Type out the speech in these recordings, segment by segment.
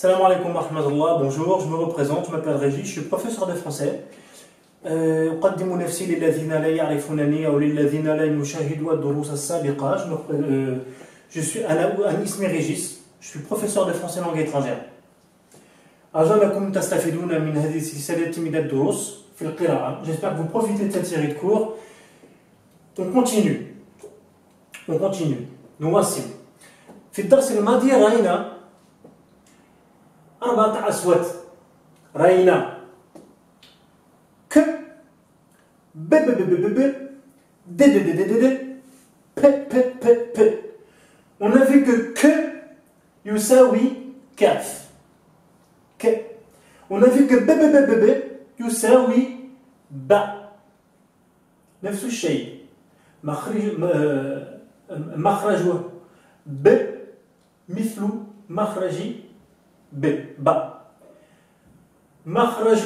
Salam alaikum wa rahmatullah, bonjour, je me représente, je m'appelle Régis, je suis professeur de français. أقدم نفسي للذين لا يعرفونني أو للذين لا يشاهدوا الدروس السابقة. Je suis اسمي ريجيس, je suis professeur de français langue étrangère. أرجوكم تستفيدون من هذه السلسلة من الدروس في القراءة. J'espère que vous profitez de cette série de cours. On continue. نواصل. في الدرس الماضي رأينا أربعة أصوات. رأينا ك ب ب ب ب ب d d d d d p p p p. On a vu que يساوي كاف. ك. On a vu que ب ب ب ب ب يساوي ب. نفس الشيء. مخرج ب مثل مخرج ب. ب. مخرج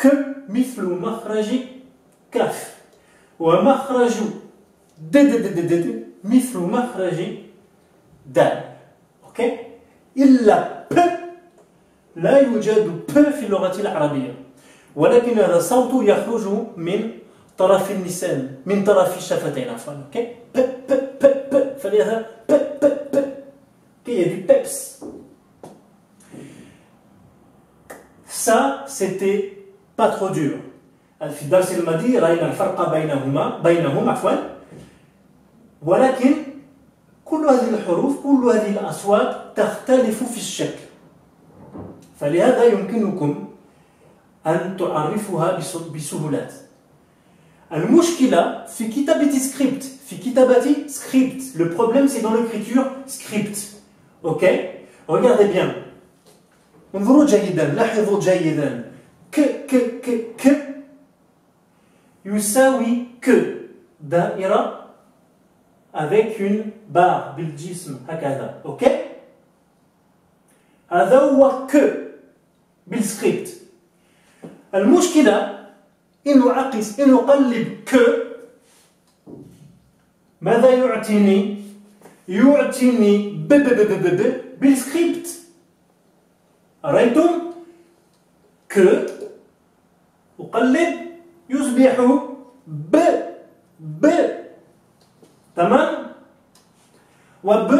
ك مثل مخرج كاف. ومخرج د د د د د مثل مخرج د. أوكي؟ إلا ب لا يوجد ب في اللغة العربية. ولكن هذا الصوت يخرج من طرف اللسان, من طرف الشفتين عفوا. أوكي؟ ب ب ب ب. فلهذا ب ب ب. كي يدي بيبس. Ça, c'était pas trop dur. في الدرس الماضي رأينا الفرق بينهم عفوا. ولكن كل هذه الحروف, كل هذه الأصوات تختلف في الشكل. فلهذا يمكنكم أن تعرفوها بسهولة. المشكلة في كتابة سكريبت, في كتابة سكريبت. Le problème c'est dans l'écriture script. OK? Regardez bien. انظروا جيدا, لاحظوا جيدا. ك ك ك ك يساوي que, دائرة avec une barre بالجسم هكذا. اوكي, هذا هو que بالسكريبت. المشكلة إن أعكس, إن أقلب que, ماذا يعطيني؟ يعطيني ب ب ب ب ب بالسكريبت. أرأيتم؟ que أقلب يصبح ب ب. تمام. وب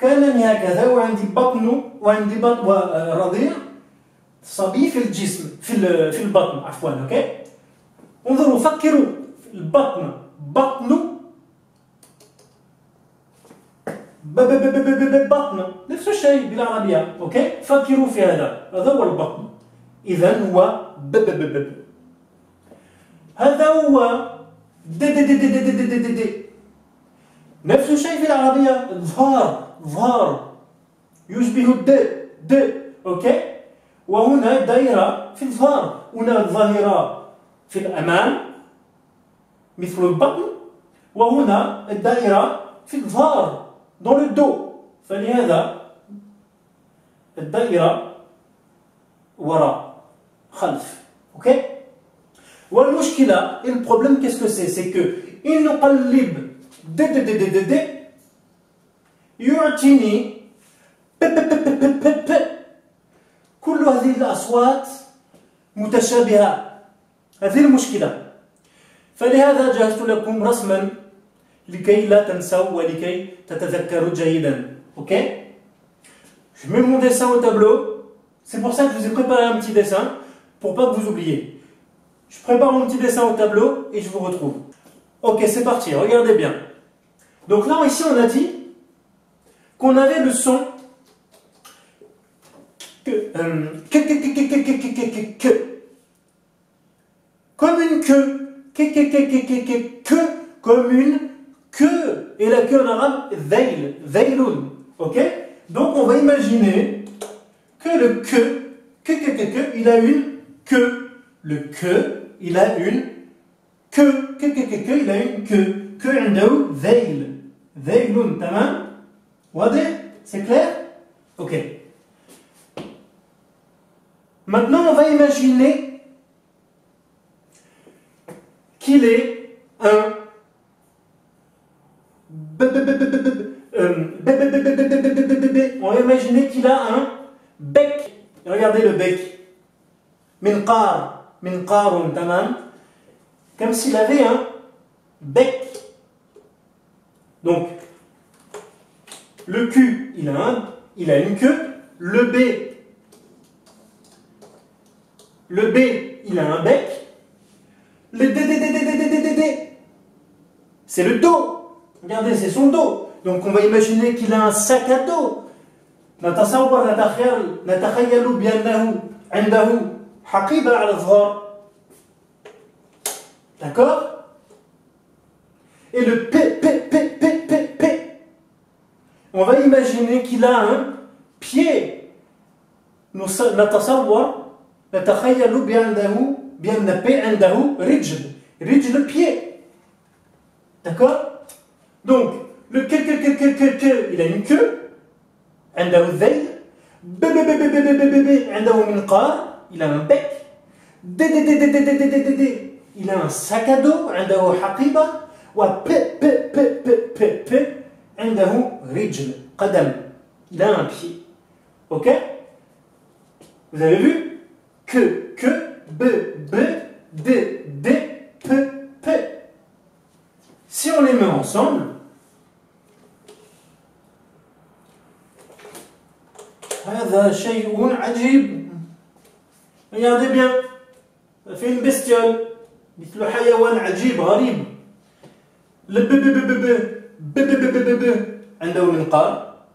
كانني هكذا وعندي بطن, وعندي بطن رضيع صبي في الجسم, في البطن عفوا. اوكي, انظروا, فكروا. البطن بطن ب ب ب ب ب بطن, نفس الشيء بالعربية. اوكي, فكروا في هذا هو البطن. إذا هو ب ب ب ب. هذا هو د د د د د د د. نفس الشيء في العربية. ظهر ظهر يشبه د د. اوكي, وهنا دائرة في الظهر, هنا ظاهرة في الأمام مثل البطن, وهنا الدائرة في الظهر dans le dos. فلهذا الدائرة وراء, خلف. اوكي, والمشكلة, et le problème, qu'est-ce que c'est? C'est que il nous قلب d d d d d d يعطيني ب ب ب ب ب ب. كل هذه الأصوات متشابهة, هذه المشكلة. فلهذا جهزت لكم رسما لكي لا تنسوا ولكي تتذكروا جيدا. OK, je mets mon dessin au tableau. C'est pour ça que je vous ai préparé un petit dessin pour pas que vous oubliez. Je prépare mon petit dessin au tableau et je vous retrouve. OK, c'est parti, regardez bien. Donc là, ici, on a dit qu'on avait le son que. Comme une queue. Comme une queue. Et la queue en arabe, veil, veiloun. OK? Donc on va imaginer que le que, il a une queue. Le que, il a une queue. Que, il a une queue. Que, عندو ذيل. ذيل, تمام. واضح? C'est clair? OK. Maintenant, on va imaginer qu'il est un on va imaginer qu'il a un bec. Regardez le bec. Minqar, minqarun, tamam. Comme s'il avait un bec. Donc, le Q, il a une queue. Le B, il a un bec. Le D, c'est le dos. Regardez, c'est son dos. Donc on va imaginer qu'il a un sac à dos. D'accord? Et le P, on va imaginer qu'il a un pied. Le pied. D'accord? Donc, le que, il a une queue. Il a un bec. Il a un sac à dos. Il a un pied. Ok? Vous avez vu? Que, B, D, P. Si on les met ensemble, regardez bien, ça fait une bestiole. Le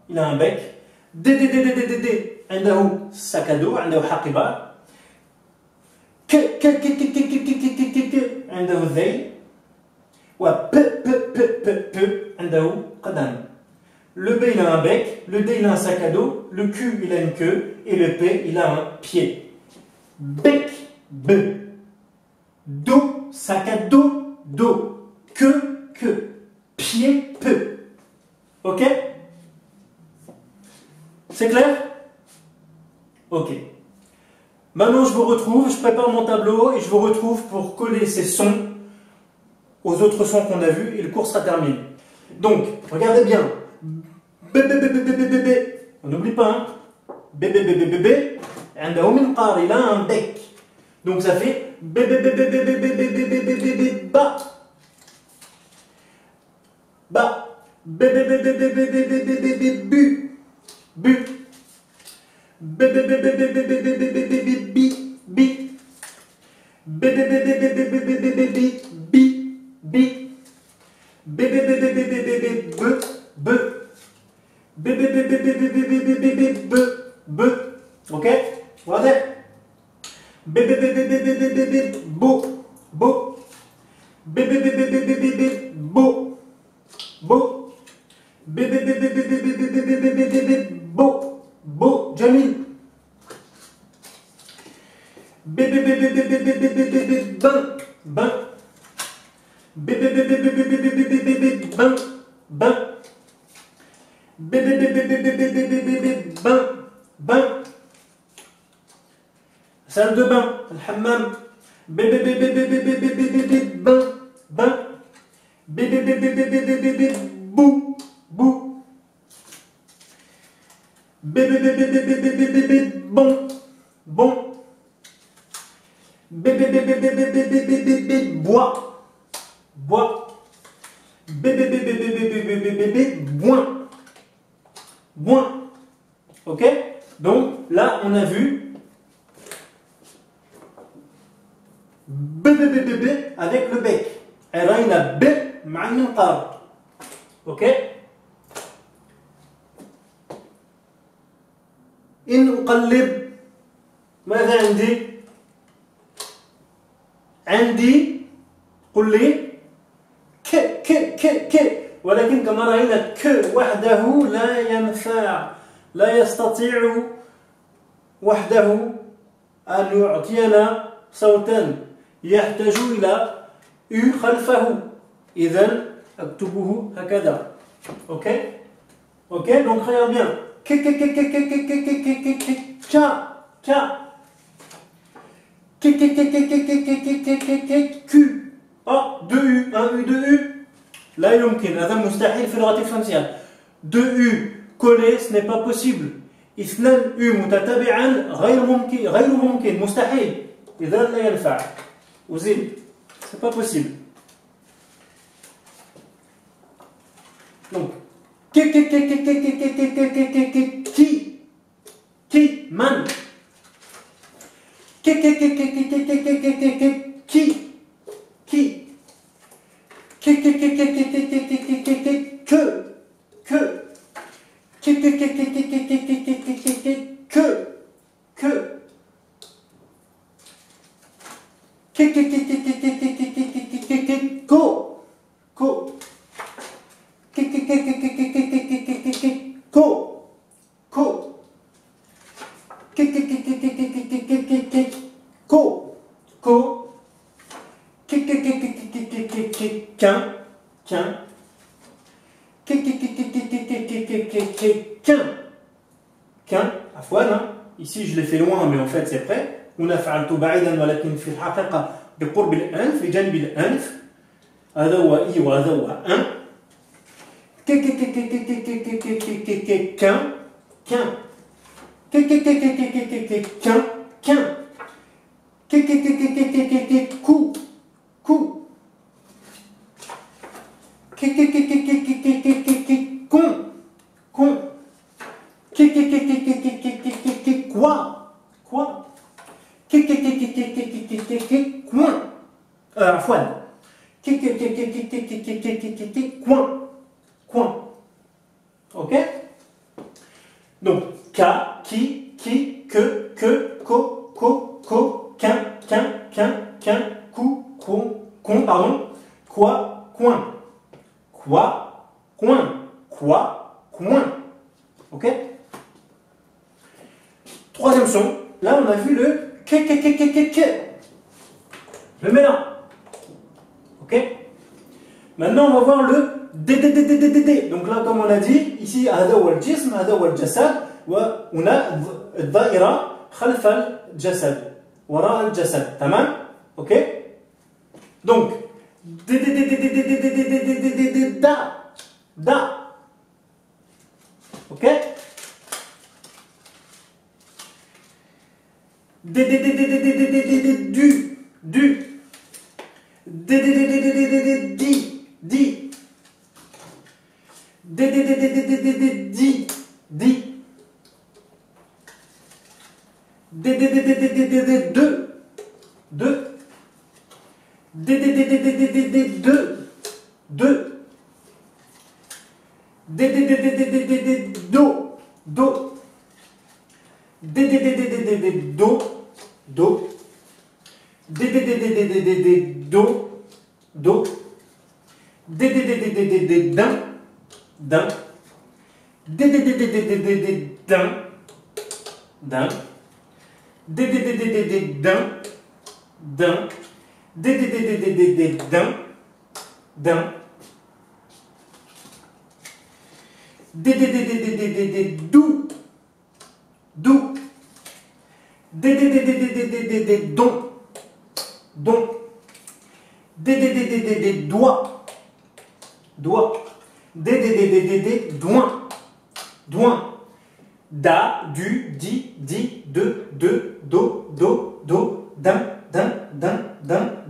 il a un bec. Le B, il a un bec, le D, il a un sac à dos, le Q, il a une queue, et le P, il a un pied. Bec, B. Dos, sac à dos, dos. Queue, queue. Pied, peu. Ok? C'est clair? Ok. Maintenant, je vous retrouve, je prépare mon tableau et je vous retrouve pour coller ces sons aux autres sons qu'on a vus et le cours sera terminé. Donc, regardez bien. On n'oublie pas, hein? Bébé, il a un bec. Donc ça fait bébé, ba. Ba. Bébé, bu. Bu. Bébé, bi. Bi. Bébé, bi. Bi. Bébé, be. B. Ok? Regardez. Salle de bain, le hammam. Bain, bain. Bou, bou. Bon, bon. Bois, bois. Boin, boin. Ok? Donc là, on a vu B avec le bec. Elle a une B ma'an qar. Ok? In uqallib. ماذا عندي؟ عندي قل لي ك ك ك ك ولكن كما رأينا ك وحده لا ينفع لا يستطيع وحده أن يعطينا صوتا. يحتاج إلى U خلفه. إذن أكتبه هكذا. OK. OK. Donc regarde bien. Q. Ah, 2U, 1U, 2U. لا يمكن. هذا مستحيل في اللغة الفرنسية. 2U collé, ce n'est pas possible. اثنان متتابعا غير ممكن مستحيل. إذا لا ينفع. وزيد سي با بوسيبل. دونك كي كي كي كي كي كي كي كي كي كي كي من كي كي كي كي كي كي كي كي كي كي كي كي كي كي كي كي كي كي كي كي que qu'un, ici je l'ai fait loin mais en fait c'est près. On a fait un tout بعيدا ولكن في الحقيقة بقرب الأنف بجانب الأنف. هذا هو إي وهذا هو أن. Coin. Ok. Donc, ka, ki, que, ko, ko, quin, cou, con, pardon, quoi, coin, quoi, coin, quoi, coin. Ok. Troisième son. Là, on a vu le que. Je le mets là. Ok. Maintenant, on va voir le D. Donc là, comme on a dit, ici, هذا هو الجسم, هذا هو الجسد, وهنا الدائرة خلف الجسد, وراء الجسد, تمام, ok. Donc D. Ok. Du. Da, du, di, di, de, de, do, do, do, d'un,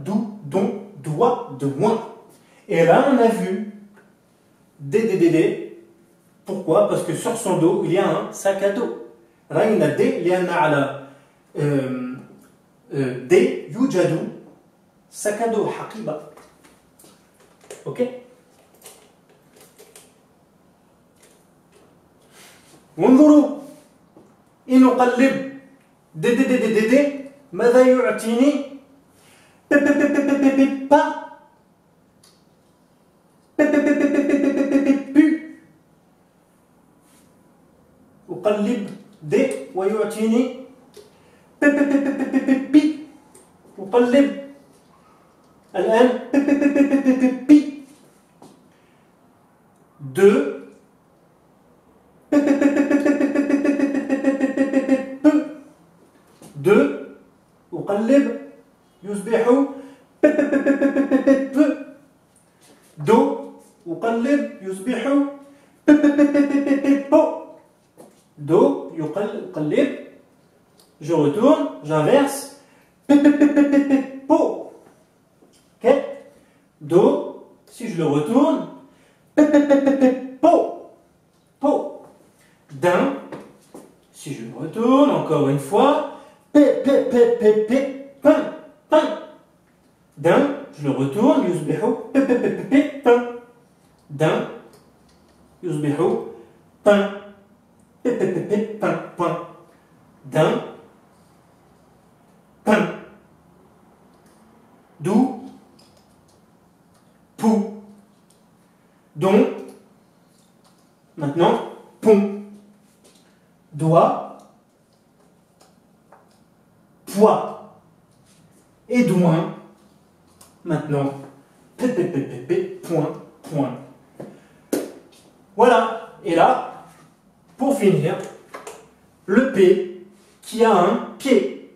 dou, don, doigt, de moins. Et là, on a vu D. Pourquoi? Parce que sur son dos, il y a un sac à dos. Raina D, liana ala D, yujadou, sac à dos, haqiba. Ok? انظروا إن أقلب د ماذا يعطيني أقلب د ويعطيني أقلب الآن د دو أقلب يصبح Do, yuqallib, je retourne, j'inverse, po. Ok? Do, si je le retourne, po, po. D'un, si je le retourne, encore une fois, d'un, je le retourne, yusbihu, d'un, yusbihu, pain. D'un, pain. D'où, pou. Don, maintenant, pont. Doigt, poids. Et douin, maintenant, point, point. Voilà, et là, pour finir, le P qui a un pied.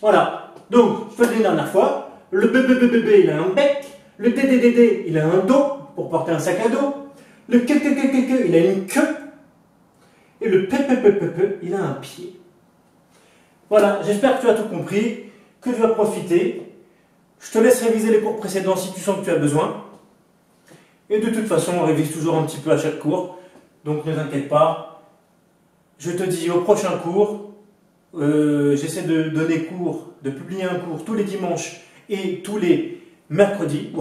Voilà. Donc, je faisais la dernière fois. Le BBBBB, il a un bec. Le TDDD, il a un dos pour porter un sac à dos. Le KKKK, il a une queue. Et le PPPPP, il a un pied. Voilà. J'espère que tu as tout compris, que tu as profité. Je te laisse réviser les cours précédents si tu sens que tu as besoin. Et de toute façon, on révise toujours un petit peu à chaque cours. Donc ne t'inquiète pas, je te dis au prochain cours, j'essaie de donner cours, de publier un cours tous les dimanches et tous les mercredis.